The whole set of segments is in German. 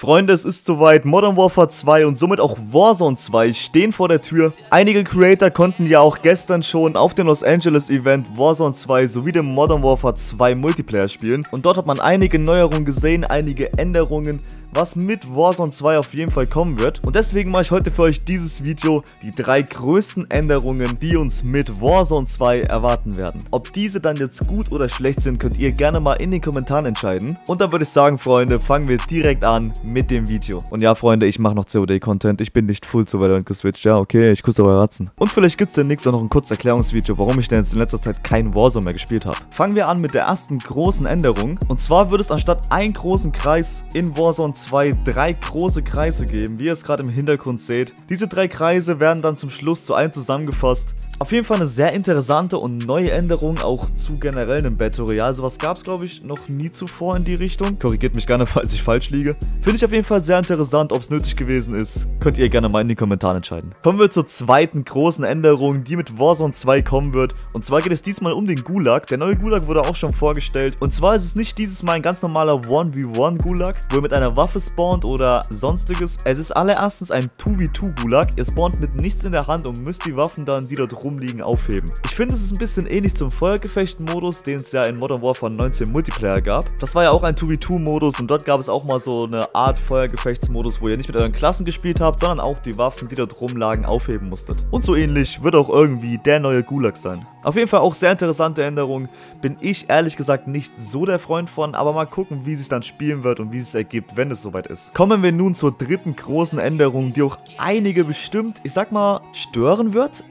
Freunde, es ist soweit, Modern Warfare 2 und somit auch Warzone 2 stehen vor der Tür. Einige Creator konnten ja auch gestern schon auf dem Los Angeles Event Warzone 2 sowie dem Modern Warfare 2 Multiplayer spielen. Und dort hat man einige Neuerungen gesehen, einige Änderungen, was mit Warzone 2 auf jeden Fall kommen wird. Und deswegen mache ich heute für euch dieses Video die 3 größten Änderungen, die uns mit Warzone 2 erwarten werden. Ob diese dann jetzt gut oder schlecht sind, könnt ihr gerne mal in den Kommentaren entscheiden. Und dann würde ich sagen, Freunde, fangen wir direkt an mit dem Video. Und ja, Freunde, ich mache noch COD-Content. Ich bin nicht full zu Valorant geswitcht. Ja, okay, ich küsse eure Ratzen. Und vielleicht gibt es demnächst auch noch ein kurzes Erklärungsvideo, warum ich denn jetzt in letzter Zeit kein Warzone mehr gespielt habe. Fangen wir an mit der ersten großen Änderung. Und zwar wird es anstatt einen großen Kreis in Warzone 2 3 große Kreise geben, wie ihr es gerade im Hintergrund seht. Diese 3 Kreise werden dann zum Schluss zu einem zusammengefasst. Auf jeden Fall eine sehr interessante und neue Änderung auch zu generell einem Battle Royale. Sowas gab es, glaube ich, noch nie zuvor in die Richtung. Korrigiert mich gerne, falls ich falsch liege. Finde ich auf jeden Fall sehr interessant, ob es nötig gewesen ist. Könnt ihr gerne mal in den Kommentaren entscheiden. Kommen wir zur zweiten großen Änderung, die mit Warzone 2 kommen wird. Und zwar geht es diesmal um den Gulag. Der neue Gulag wurde auch schon vorgestellt. Und zwar ist es nicht dieses Mal ein ganz normaler 1v1 Gulag, wo ihr mit einer Waffe spawnt oder sonstiges. Es ist allererstens ein 2v2 Gulag. Ihr spawnt mit nichts in der Hand und müsst die Waffen dann, die dort rumliegen, aufheben. Ich finde, es ist ein bisschen ähnlich zum Feuergefecht-Modus, den es ja in Modern Warfare 19 Multiplayer gab. Das war ja auch ein 2v2-Modus und dort gab es auch mal so eine Art Feuergefechtsmodus, wo ihr nicht mit euren Klassen gespielt habt, sondern auch die Waffen, die dort rumlagen, aufheben musstet. Und so ähnlich wird auch irgendwie der neue Gulag sein. Auf jeden Fall auch sehr interessante Änderung. Bin ich ehrlich gesagt nicht so der Freund von, aber mal gucken, wie es sich dann spielen wird und wie es sich ergibt, wenn es soweit ist. Kommen wir nun zur dritten großen Änderung, die auch einige bestimmt, ich sag mal, stören wird.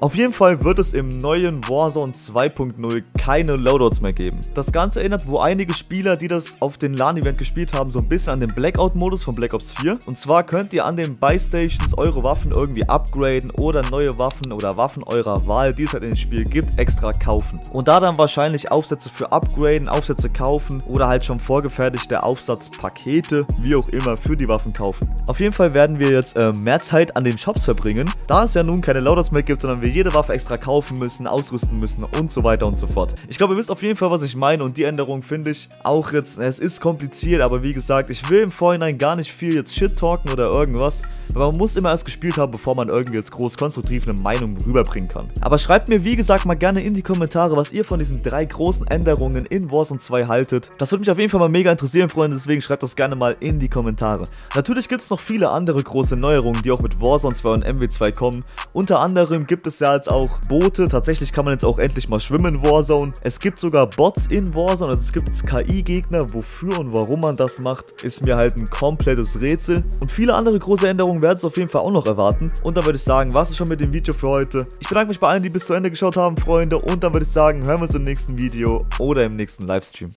Auf jeden Fall wird es im neuen Warzone 2.0 keine Loadouts mehr geben. Das Ganze erinnert, wo einige Spieler, die das auf den LAN-Event gespielt haben, so ein bisschen an den Blackout-Modus von Black Ops 4. Und zwar könnt ihr an den Buy-Stations eure Waffen irgendwie upgraden oder neue Waffen oder Waffen eurer Wahl, die es halt in den Spielen gibt, extra kaufen. Und da dann wahrscheinlich Aufsätze für upgraden, Aufsätze kaufen oder halt schon vorgefertigte Aufsatzpakete, wie auch immer, für die Waffen kaufen. Auf jeden Fall werden wir jetzt mehr Zeit an den Shops verbringen, da es ja nun keine Loadouts mehr gibt, sondern wir jede Waffe extra kaufen müssen, ausrüsten müssen und so weiter und so fort. Ich glaube, ihr wisst auf jeden Fall, was ich meine, und die Änderung finde ich auch jetzt, es ist kompliziert, aber wie gesagt, ich will im Vorhinein gar nicht viel jetzt shit talken oder irgendwas, aber man muss immer erst gespielt haben, bevor man irgendwie jetzt groß konstruktiv eine Meinung rüberbringen kann. Aber schreibt mir, wie gesagt, mal gerne in die Kommentare, was ihr von diesen 3 großen Änderungen in Warzone 2 haltet. Das würde mich auf jeden Fall mal mega interessieren, Freunde, deswegen schreibt das gerne mal in die Kommentare. Natürlich gibt es noch viele andere große Neuerungen, die auch mit Warzone 2 und MW2 kommen. Unter anderem gibt es ja jetzt auch Boote, tatsächlich kann man jetzt auch endlich mal schwimmen in Warzone. Es gibt sogar Bots in Warzone, also es gibt jetzt KI-Gegner, wofür und warum man das macht, ist mir halt ein komplettes Rätsel. Und viele andere große Änderungen werden es auf jeden Fall auch noch erwarten. Und dann würde ich sagen, war es schon mit dem Video für heute. Ich bedanke mich bei allen, die bis zu Ende geschaut haben, Freunde, und dann würde ich sagen, hören wir uns im nächsten Video oder im nächsten Livestream.